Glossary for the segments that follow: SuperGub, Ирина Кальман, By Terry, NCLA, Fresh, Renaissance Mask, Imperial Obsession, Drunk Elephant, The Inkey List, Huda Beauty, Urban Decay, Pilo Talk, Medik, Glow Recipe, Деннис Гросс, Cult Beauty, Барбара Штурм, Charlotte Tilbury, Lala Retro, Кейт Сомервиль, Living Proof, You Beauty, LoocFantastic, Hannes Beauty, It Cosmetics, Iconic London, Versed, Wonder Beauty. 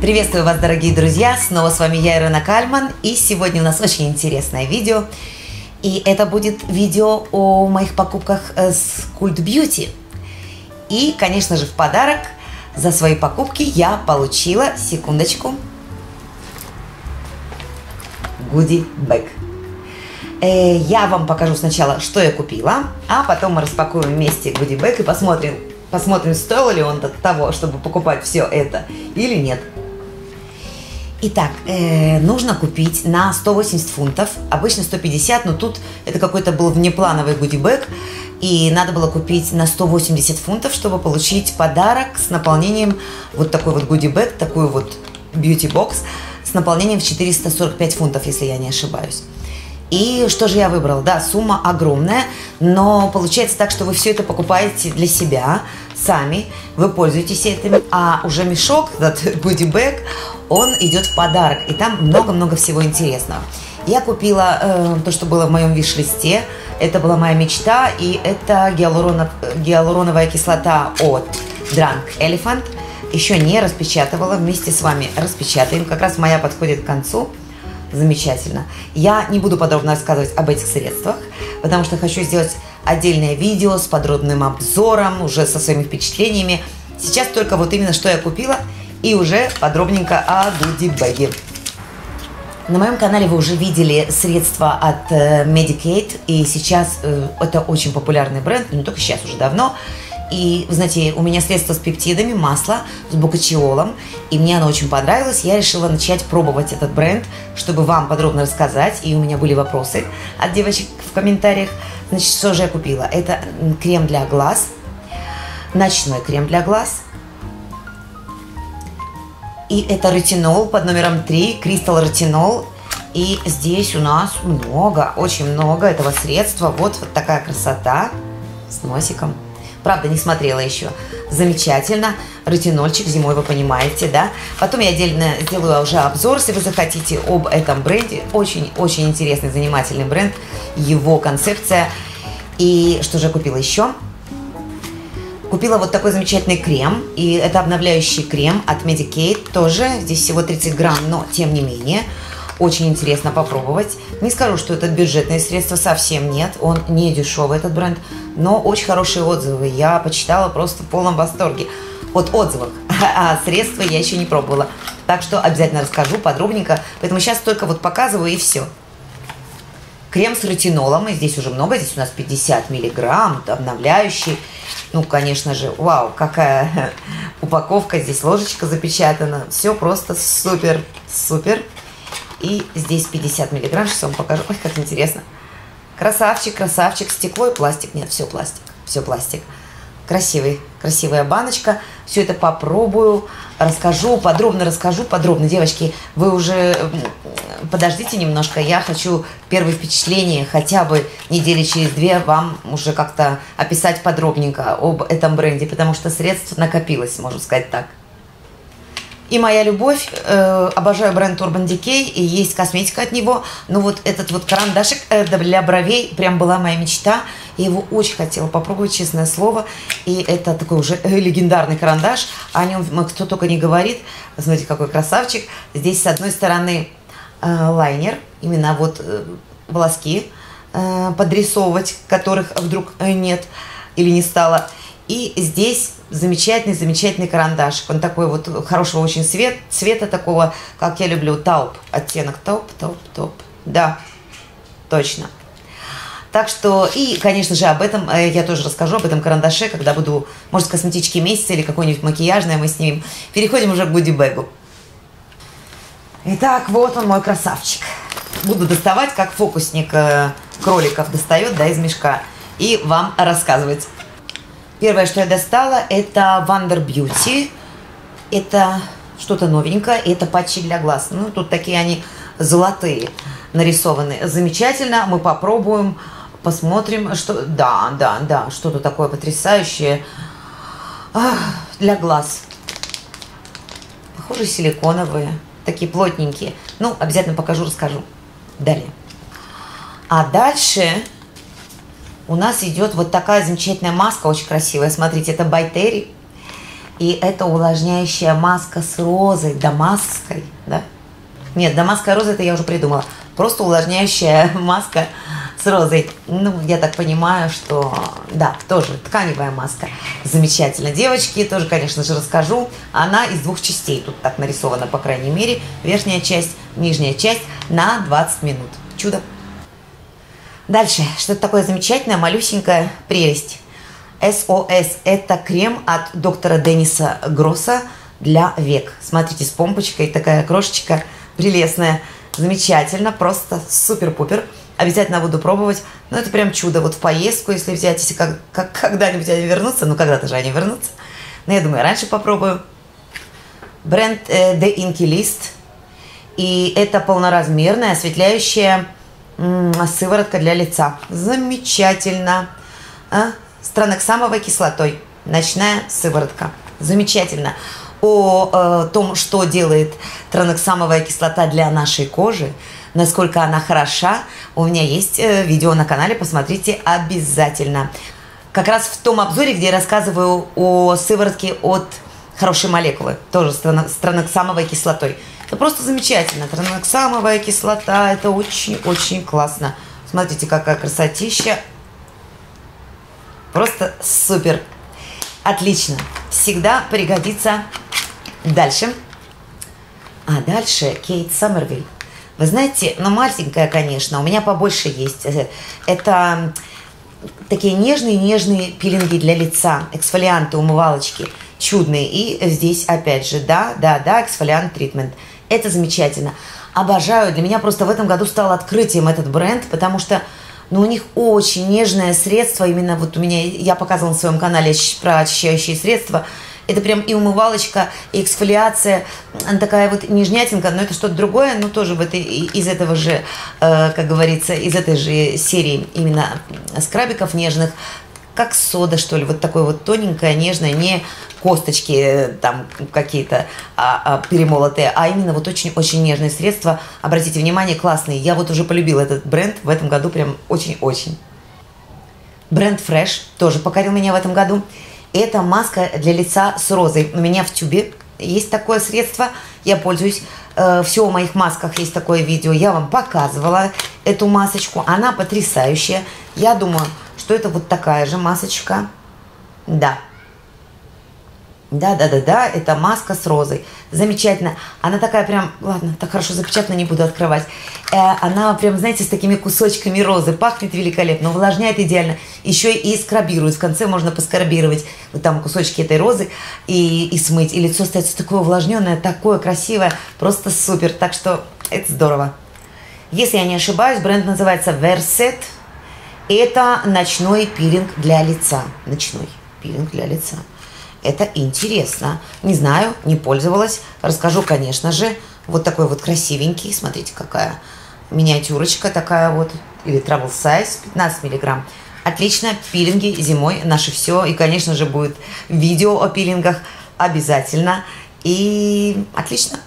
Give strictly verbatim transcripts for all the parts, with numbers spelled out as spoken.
Приветствую вас, дорогие друзья! Снова с вами я, Ирина Кальман, и сегодня у нас очень интересное видео. И это будет видео о моих покупках с Cult Beauty. И, конечно же, в подарок за свои покупки я получила, секундочку, Goodie Bag. Я вам покажу сначала, что я купила, а потом мы распакуем вместе Goodie Bag и посмотрим, посмотрим, стоил ли он от того, чтобы покупать все это или нет. Итак, э, нужно купить на сто восемьдесят фунтов, обычно сто пятьдесят, но тут это какой-то был внеплановый гудибэк, и надо было купить на сто восемьдесят фунтов, чтобы получить подарок с наполнением, вот такой вот гудибэк, такой вот бьюти-бокс с наполнением в четыреста сорок пять фунтов, если я не ошибаюсь. И что же я выбрал? Да, сумма огромная, но получается так, что вы все это покупаете для себя, сами, вы пользуетесь этим, а уже мешок, этот бодибэк, он идет в подарок, и там много-много всего интересного. Я купила э, то, что было в моем виш-листе, это была моя мечта, и это гиалуронов, гиалуроновая кислота от Drunk Elephant, еще не распечатывала, вместе с вами распечатаем, как раз моя подходит к концу. Замечательно. Я не буду подробно рассказывать об этих средствах, потому что хочу сделать отдельное видео с подробным обзором, уже со своими впечатлениями. Сейчас только вот именно что я купила и уже подробненько о гудибэге. На моем канале вы уже видели средства от Medik восемь, и сейчас э, это очень популярный бренд, не только сейчас, уже давно. И, знаете, у меня средство с пептидами, масло с букачиолом, и мне оно очень понравилось. Я решила начать пробовать этот бренд, чтобы вам подробно рассказать, и у меня были вопросы от девочек в комментариях. Значит, что же я купила? Это крем для глаз, ночной крем для глаз, и это ретинол под номером три, Crystal Retinol. И здесь у нас много, очень много этого средства. Вот, вот такая красота с носиком. Правда, не смотрела еще. Замечательно. Ретинольчик зимой, вы понимаете, да? Потом я отдельно сделаю уже обзор, если вы захотите, об этом бренде. Очень-очень интересный, занимательный бренд, его концепция. И что же я купила еще? Купила вот такой замечательный крем. И это обновляющий крем от Medik восемь тоже. Здесь всего тридцать грамм, но тем не менее. Очень интересно попробовать. Не скажу, что это бюджетные средства, совсем нет. Он не дешевый, этот бренд, но очень хорошие отзывы. Я почитала, просто в полном восторге от отзывов. А средства я еще не пробовала. Так что обязательно расскажу подробненько. Поэтому сейчас только вот показываю, и все. Крем с ретинолом. И здесь уже много. Здесь у нас пятьдесят миллиграмм, обновляющий. Ну, конечно же, вау, какая упаковка. Здесь ложечка запечатана. Все просто супер, супер. И здесь пятьдесят миллиграмм, сейчас вам покажу. Ой, как интересно. Красавчик, красавчик. Стекло и пластик. Нет, все пластик. Все пластик. Красивый, красивая баночка. Все это попробую, расскажу, подробно расскажу, подробно. Девочки, вы уже подождите немножко. Я хочу первые впечатления хотя бы недели через две вам уже как-то описать подробненько об этом бренде, потому что средств накопилось, можно сказать так. И моя любовь, э, обожаю бренд Urban Decay, и есть косметика от него, но вот этот вот карандашик для бровей прям была моя мечта, я его очень хотела попробовать, честное слово, и это такой уже легендарный карандаш, о нем кто только не говорит, смотрите, какой красавчик, здесь с одной стороны э, лайнер, именно вот э, волоски э, подрисовывать, которых вдруг нет или не стало. И здесь замечательный-замечательный карандашик. Он такой вот хорошего очень цвет, цвета такого, как я люблю, тауп. Оттенок тауп-тауп-тауп. Да, точно. Так что, и, конечно же, об этом я тоже расскажу, об этом карандаше, когда буду, может, косметички месяца или какой-нибудь макияжное мы снимем. Переходим уже к гудибэгу. Итак, вот он, мой красавчик. Буду доставать, как фокусник кроликов достает, да, из мешка. И вам рассказывать. Первое, что я достала, это Wonder Beauty. Это что-то новенькое. Это патчи для глаз. Ну, тут такие они золотые нарисованы. Замечательно. Мы попробуем, посмотрим, что... Да, да, да, что-то такое потрясающее. Ах, для глаз. Похоже, силиконовые. Такие плотненькие. Ну, обязательно покажу, расскажу. Далее. А дальше... У нас идет вот такая замечательная маска, очень красивая. Смотрите, это By Terry. И это увлажняющая маска с розой, дамасской, да? Нет, дамасская роза, это я уже придумала. Просто увлажняющая маска с розой. Ну, я так понимаю, что, да, тоже тканевая маска. Замечательно. Девочки, тоже, конечно же, расскажу. Она из двух частей. Тут так нарисована, по крайней мере. Верхняя часть, нижняя часть на двадцать минут. Чудо. Дальше. Что-то такое замечательное, малюсенькая прелесть. эс о эс. Это крем от доктора Денниса Гросса для век. Смотрите, с помпочкой. Такая крошечка прелестная. Замечательно, просто супер-пупер. Обязательно буду пробовать. Ну, это прям чудо. Вот в поездку, если взять, если как, как, когда-нибудь они вернутся. Ну, когда-то же они вернутся. Но я думаю, раньше попробую. Бренд э, The Inkey List. И это полноразмерная осветляющая м -м, сыворотка для лица. Замечательно. А? С транексамовой кислотой. Ночная сыворотка. Замечательно. О э, том, что делает транексамовая кислота для нашей кожи, насколько она хороша, у меня есть э, видео на канале, посмотрите обязательно. Как раз в том обзоре, где я рассказываю о сыворотке от хорошей молекулы, тоже с, тран с транексамовой кислотой. Это просто замечательно. Транексамовая кислота, это очень-очень классно. Смотрите, какая красотища. Просто супер. Отлично. Всегда пригодится. Дальше. А дальше Кейт Сомервиль. Вы знаете, ну маленькая, конечно, у меня побольше есть. Это такие нежные-нежные пилинги для лица, эксфолианты, умывалочки, чудные. И здесь опять же, да, да, да, эксфолиант тритмент. Это замечательно. Обожаю. Для меня просто в этом году стал открытием этот бренд, потому что но у них очень нежное средство, именно вот у меня, я показывала на своем канале про очищающие средства, это прям и умывалочка, и эксфолиация, она такая вот нежнятинка, но это что-то другое, но тоже в этой, из этого же, как говорится, из этой же серии именно скрабиков нежных, как сода, что ли, вот такое вот тоненькое, нежное, не косточки там какие-то а, а, перемолотые, а именно вот очень-очень нежные средства. Обратите внимание, классные. Я вот уже полюбила этот бренд в этом году, прям очень-очень. Бренд Fresh тоже покорил меня в этом году. Это маска для лица с розой. У меня в тюбе есть такое средство, я пользуюсь. Все о моих масках есть такое видео. Я вам показывала эту масочку, она потрясающая. Я думаю, что это вот такая же масочка. Да. Да-да-да-да, это маска с розой. Замечательно. Она такая прям... Ладно, так хорошо запечатана, не буду открывать. Э, она прям, знаете, с такими кусочками розы. Пахнет великолепно, увлажняет идеально. Еще и скрабирует. В конце можно поскрабировать вот там кусочки этой розы и, и смыть. И лицо остается такое увлажненное, такое красивое. Просто супер. Так что это здорово. Если я не ошибаюсь, бренд называется Versed. Это ночной пилинг для лица. Ночной пилинг для лица. Это интересно. Не знаю, не пользовалась. Расскажу, конечно же. Вот такой вот красивенький. Смотрите, какая миниатюрочка такая вот. Или travel size. пятнадцать миллиграмм. Отлично. Пилинги зимой. Наше все. И, конечно же, будет видео о пилингах. Обязательно. И отлично.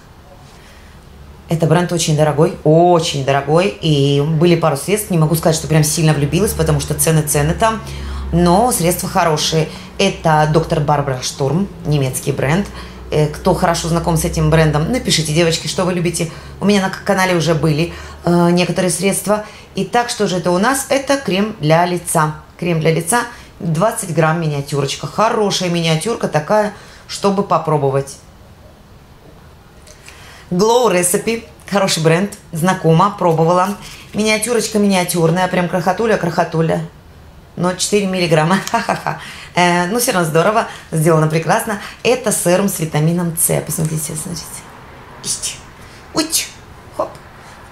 Это бренд очень дорогой. Очень дорогой. И были пару средств. Не могу сказать, что прям сильно влюбилась, потому что цены-цены там. Но средства хорошие. Это доктор Барбара Штурм, немецкий бренд. Кто хорошо знаком с этим брендом, напишите, девочки, что вы любите. У меня на канале уже были э, некоторые средства. Итак, что же это у нас? Это крем для лица. Крем для лица двадцать грамм миниатюрочка. Хорошая миниатюрка такая, чтобы попробовать. Glow Recipe. Хороший бренд. Знакома, пробовала. Миниатюрочка миниатюрная. Прям крохотуля-крохотуля. Но четыре миллиграмма, ха-ха-ха. Э, ну, все равно здорово, сделано прекрасно. Это серум с витамином С. Посмотрите, смотрите. Ищ. Уч. Хоп.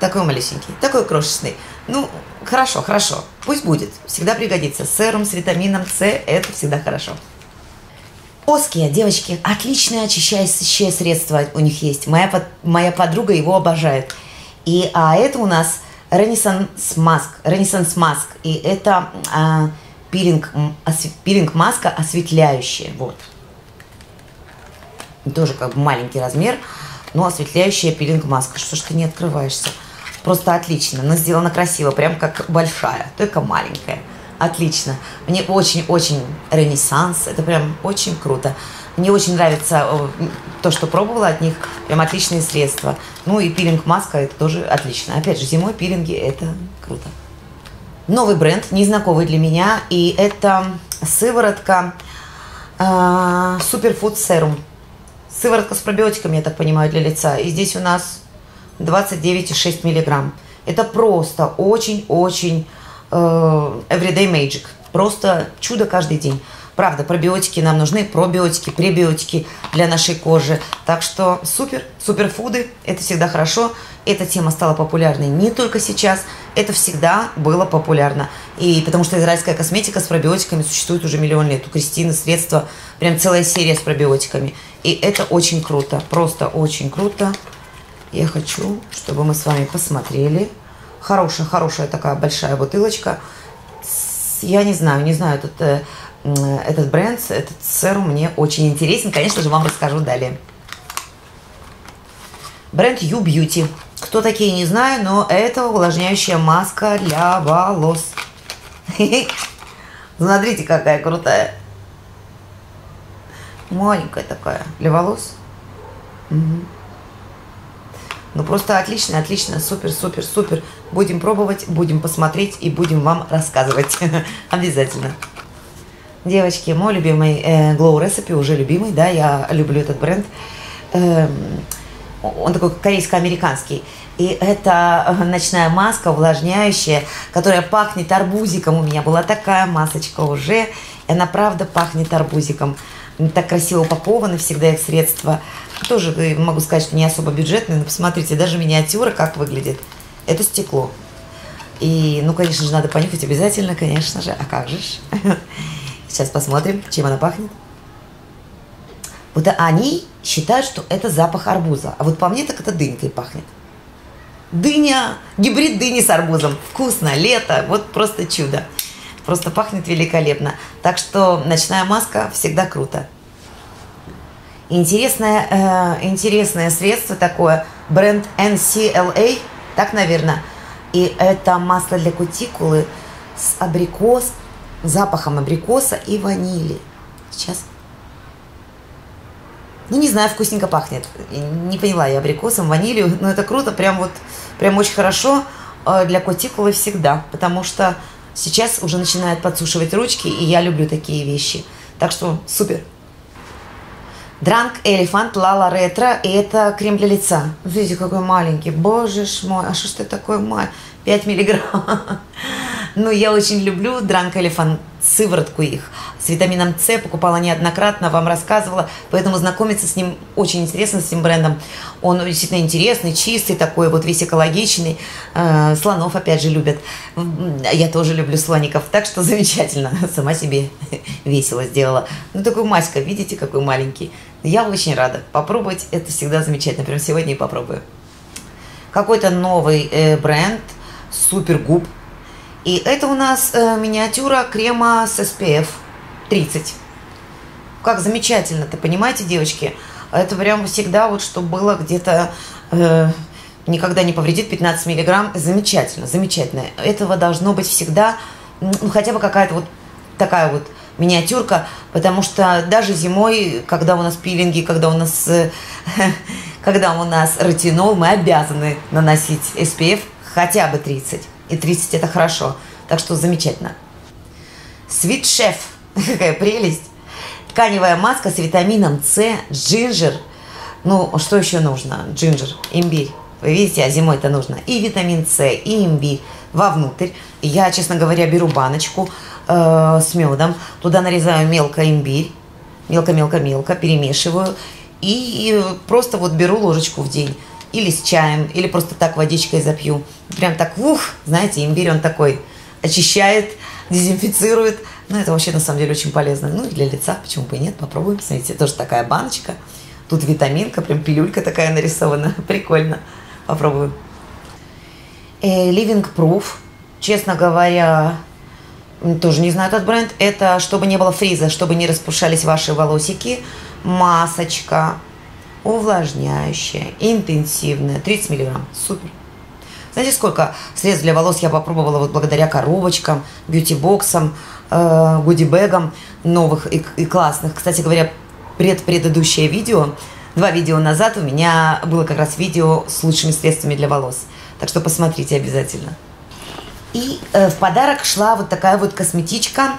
Такой малюсенький, такой крошечный. Ну, хорошо, хорошо. Пусть будет. Всегда пригодится. Серум с витамином С, это всегда хорошо. Оския, девочки, отличное очищающее средство у них есть. Моя, под, моя подруга его обожает. И, а это у нас... Renaissance Mask, Renaissance Mask, и это э, пилинг, осв... пилинг маска осветляющая, вот. Тоже как бы маленький размер, но осветляющая пилинг маска. Что ж ты не открываешься? Просто отлично, она сделана красиво, прям как большая, только маленькая. Отлично. Мне очень-очень Renaissance, это прям очень круто. Мне очень нравится то, что пробовала от них. Прям отличные средства. Ну и пилинг маска, это тоже отлично. Опять же, зимой пилинги, это круто. Новый бренд, незнакомый для меня. И это сыворотка Superfood Serum. Сыворотка с пробиотиками, я так понимаю, для лица. И здесь у нас двадцать девять и шесть миллиграмм. Это просто очень-очень э, everyday magic. Просто чудо каждый день. Правда, пробиотики нам нужны, пробиотики, пребиотики для нашей кожи. Так что супер, суперфуды, это всегда хорошо. Эта тема стала популярной не только сейчас, это всегда было популярно. И потому что израильская косметика с пробиотиками существует уже миллион лет. У Кристины средства, прям целая серия с пробиотиками. И это очень круто, просто очень круто. Я хочу, чтобы мы с вами посмотрели. Хорошая, хорошая такая большая бутылочка. Я не знаю, не знаю, этот... Этот бренд, этот серум мне очень интересен. Конечно же, вам расскажу далее. Бренд You Beauty. Кто такие, не знаю, но это увлажняющая маска для волос. Смотрите, какая крутая. Маленькая такая. Для волос. Ну, просто отлично, отлично. Супер, супер, супер. Будем пробовать, будем посмотреть и будем вам рассказывать. Обязательно. Девочки, мой любимый э, Glow Recipe, уже любимый, да, я люблю этот бренд. Э, он такой корейско-американский. И это ночная маска увлажняющая, которая пахнет арбузиком. У меня была такая масочка уже, и она правда пахнет арбузиком. Так красиво упакованы всегда их средства. Тоже могу сказать, что не особо бюджетные, но посмотрите, даже миниатюра как выглядит. Это стекло. И, ну, конечно же, надо понюхать обязательно, конечно же. А как же ж? Сейчас посмотрим, чем она пахнет. Вот они считают, что это запах арбуза. А вот по мне так это дынькой пахнет. Дыня, гибрид дыни с арбузом. Вкусно, лето, вот просто чудо. Просто пахнет великолепно. Так что ночная маска всегда круто. Интересное, э, интересное средство такое. Бренд эн си эл эй, так, наверное. И это масло для кутикулы с абрикос. Запахом абрикоса и ванили. Сейчас. Ну, не знаю, вкусненько пахнет. Не поняла я абрикосом, ванилью. Но это круто, прям вот, прям очень хорошо для кутикулы всегда. Потому что сейчас уже начинают подсушивать ручки, и я люблю такие вещи. Так что супер. Drunk Elephant Lala Retro. И это крем для лица. Видите, какой маленький. Боже ж мой, а что ж ты такой маленький? пять миллиграмм. Ну, я очень люблю Drunk Elephant, сыворотку их. С витамином С покупала неоднократно, вам рассказывала. Поэтому знакомиться с ним очень интересно, с этим брендом. Он действительно интересный, чистый такой, вот весь экологичный. Слонов, опять же, любят. Я тоже люблю слоников, так что замечательно. Сама себе весело сделала. Ну, такой маська, видите, какой маленький. Я очень рада попробовать, это всегда замечательно. Прям сегодня и попробую. Какой-то новый бренд, SuperGub. И это у нас э, миниатюра крема с эс пи эф тридцать. Как замечательно-то, понимаете, девочки? Это прям всегда вот, что было где-то, э, никогда не повредит, пятнадцать миллиграмм. Замечательно, замечательно. Этого должно быть всегда, ну, хотя бы какая-то вот такая вот миниатюрка, потому что даже зимой, когда у нас пилинги, когда у нас, э, когда у нас ретинол, мы обязаны наносить эс пи эф хотя бы тридцать. И тридцать это хорошо. Так что замечательно. Sweet Chef. Какая прелесть. Тканевая маска с витамином С, джинджер. Ну, что еще нужно? Джинджер, имбирь. Вы видите, а зимой это нужно. И витамин С, и имбирь вовнутрь. Я, честно говоря, беру баночку э, с медом. Туда нарезаю мелко имбирь. Мелко-мелко-мелко. Перемешиваю. И, и просто вот беру ложечку в день. Или с чаем, или просто так водичкой запью. Прям так, ух, знаете, имбирь он такой очищает, дезинфицирует. Ну, это вообще, на самом деле, очень полезно. Ну, и для лица, почему бы и нет, попробуем. Смотрите, тоже такая баночка. Тут витаминка, прям пилюлька такая нарисована. Прикольно. Попробуем. Living Proof. Честно говоря, тоже не знаю этот бренд. Это, чтобы не было фриза, чтобы не распушались ваши волосики. Масочка. Увлажняющая, интенсивная, тридцать миллиграмм, супер. Знаете, сколько средств для волос я попробовала вот благодаря коробочкам, бьюти-боксам, э, гуди-бэгам новых и, и классных. Кстати говоря, предпредыдущее видео, два видео назад у меня было как раз видео с лучшими средствами для волос. Так что посмотрите обязательно. И э, в подарок шла вот такая вот косметичка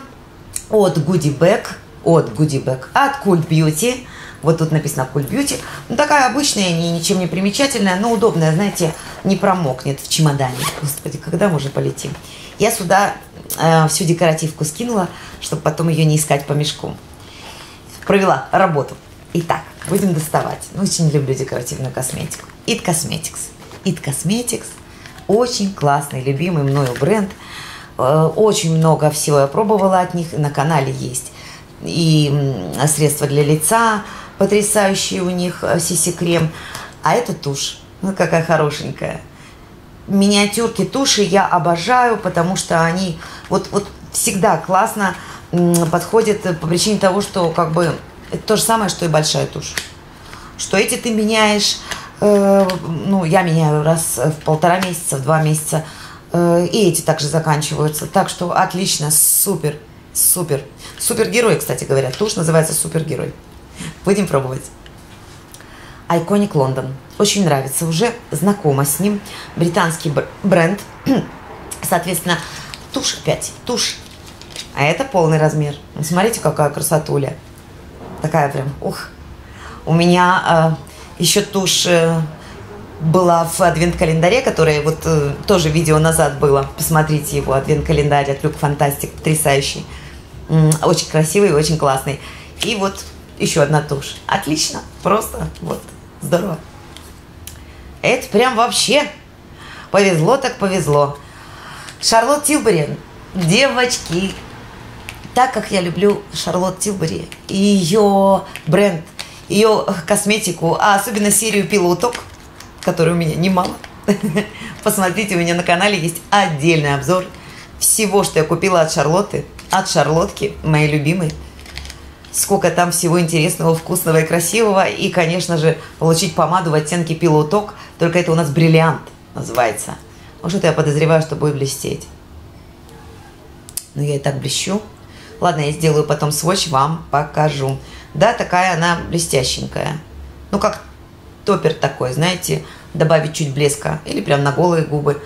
от Goodie Bag, от Goodie Bag, от Cult Beauty. Вот тут написано Cult Beauty. Ну, такая обычная, не, ничем не примечательная, но удобная, знаете, не промокнет в чемодане. Господи, когда мы уже полетим? Я сюда э, всю декоративку скинула, чтобы потом ее не искать по мешку. Провела работу. Итак, будем доставать. Очень люблю декоративную косметику. It Cosmetics. It Cosmetics. Очень классный, любимый мною бренд. Очень много всего я пробовала от них. На канале есть и средства для лица, потрясающие у них си си-крем. А это тушь. Ну, какая хорошенькая. Миниатюрки туши я обожаю, потому что они вот, вот всегда классно подходят по причине того, что как бы это то же самое, что и большая тушь. Что эти ты меняешь... Ну, я меняю раз в полтора месяца, в два месяца. И эти также заканчиваются. Так что отлично, супер, супер. Супергерой, кстати говоря. Тушь называется супергерой. Будем пробовать. Iconic London. Очень нравится, уже знакома с ним. Британский бренд. Соответственно, тушь опять, тушь. А это полный размер. Смотрите, какая красотуля. Такая прям, ух. У меня... Еще тушь была в адвент-календаре, который вот тоже видео назад было. Посмотрите его, адвент-календарь от LoocFantastic, потрясающий. Очень красивый и очень классный. И вот еще одна тушь. Отлично, просто вот, здорово. Это прям вообще повезло так повезло. Charlotte Tilbury, девочки. Так как я люблю Charlotte Tilbury и ее бренд, ее косметику, а особенно серию Pilo Talk, которой у меня немало. Посмотрите, у меня на канале есть отдельный обзор всего, что я купила от Шарлотты, от Шарлотки, моей любимой. Сколько там всего интересного, вкусного и красивого. И, конечно же, получить помаду в оттенке Pilo Talk, только это у нас бриллиант называется. Ну, что-то я подозреваю, что будет блестеть. Но я и так блещу. Ладно, я сделаю потом свотч, вам покажу. Да, такая она блестященькая. Ну, как топер такой, знаете, добавить чуть блеска. Или прям на голые губы.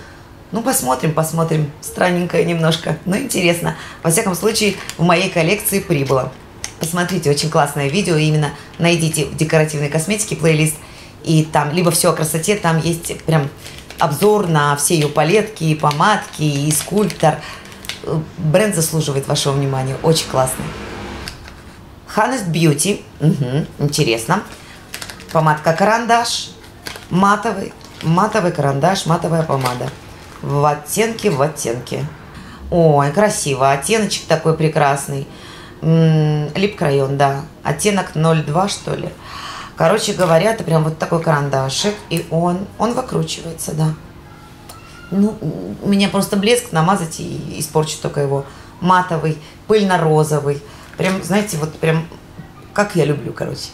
Ну, посмотрим, посмотрим. Странненькая немножко, но интересно. Во всяком случае, в моей коллекции прибыло. Посмотрите, очень классное видео. Именно найдите в декоративной косметике плейлист. И там либо все о красоте, там есть прям обзор на все ее палетки, и помадки, и скульптор. Бренд заслуживает вашего внимания. Очень классный. Hannes Beauty, угу, интересно, помадка-карандаш, матовый, матовый карандаш, матовая помада, в оттенке, в оттенке. Ой, красиво, оттеночек такой прекрасный, лип-крайон, да, оттенок ноль два, что ли. Короче говоря, это прям вот такой карандашик, и он, он выкручивается, да. Ну, у меня просто блеск намазать и испорчу только его. Матовый, пыльно-розовый. Прям, знаете, вот прям, как я люблю, короче.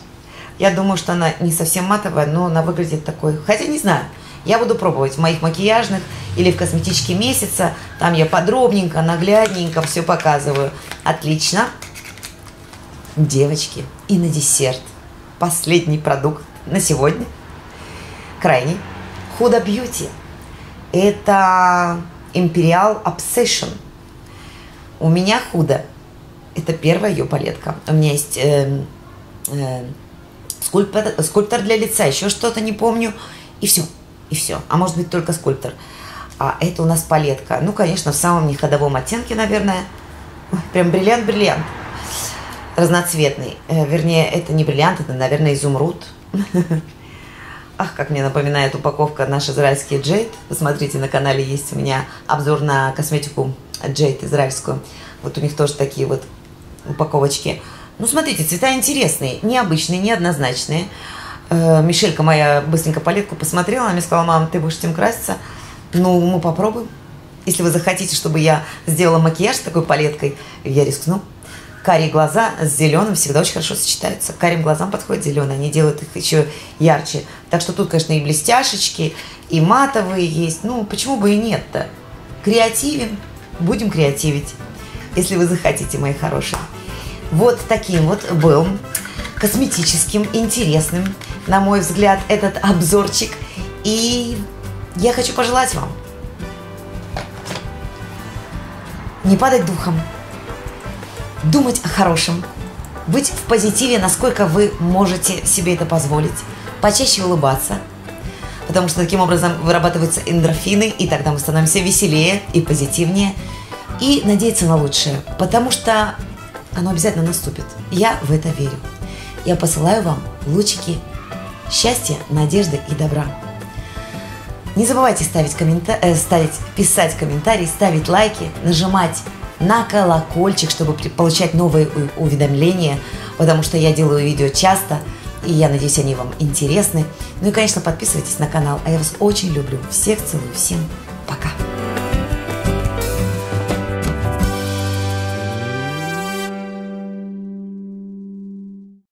Я думаю, что она не совсем матовая, но она выглядит такой. Хотя не знаю, я буду пробовать в моих макияжных или в косметичке месяца. Там я подробненько, наглядненько все показываю. Отлично. Девочки, и на десерт. Последний продукт на сегодня. Крайний. Huda Beauty. Это Imperial Obsession. У меня Huda. Это первая ее палетка. У меня есть э, э, скульптор, скульптор для лица, еще что-то, не помню. И все, и все. А может быть, только скульптор. А это у нас палетка. Ну, конечно, в самом неходовом оттенке, наверное. Ой, прям бриллиант-бриллиант. Разноцветный. Э, вернее, это не бриллиант, это, наверное, изумруд. Ах, как мне напоминает упаковка наш израильский Jade. Посмотрите, на канале есть у меня обзор на косметику Jade израильскую. Вот у них тоже такие вот упаковочки. Ну, смотрите, цвета интересные, необычные, неоднозначные. Э, Мишелька моя быстренько палетку посмотрела, она мне сказала: мам, ты будешь этим краситься? Ну, мы попробуем. Если вы захотите, чтобы я сделала макияж с такой палеткой, я рискну. Карие глаза с зеленым всегда очень хорошо сочетаются. К карим глазам подходит зеленый, они делают их еще ярче. Так что тут, конечно, и блестяшечки, и матовые есть. Ну, почему бы и нет-то? Креативим, будем креативить, если вы захотите, мои хорошие. Вот таким вот был косметическим, интересным, на мой взгляд, этот обзорчик. И я хочу пожелать вам не падать духом, думать о хорошем, быть в позитиве, насколько вы можете себе это позволить, почаще улыбаться, потому что таким образом вырабатываются эндорфины, и тогда мы становимся веселее и позитивнее, и надеяться на лучшее, потому что оно обязательно наступит. Я в это верю. Я посылаю вам лучики счастья, надежды и добра. Не забывайте ставить коммента... э, ставить, писать комментарии, ставить лайки, нажимать на колокольчик, чтобы получать новые уведомления, потому что я делаю видео часто, и я надеюсь, они вам интересны. Ну и, конечно, подписывайтесь на канал. А я вас очень люблю. Всех целую. Всем пока.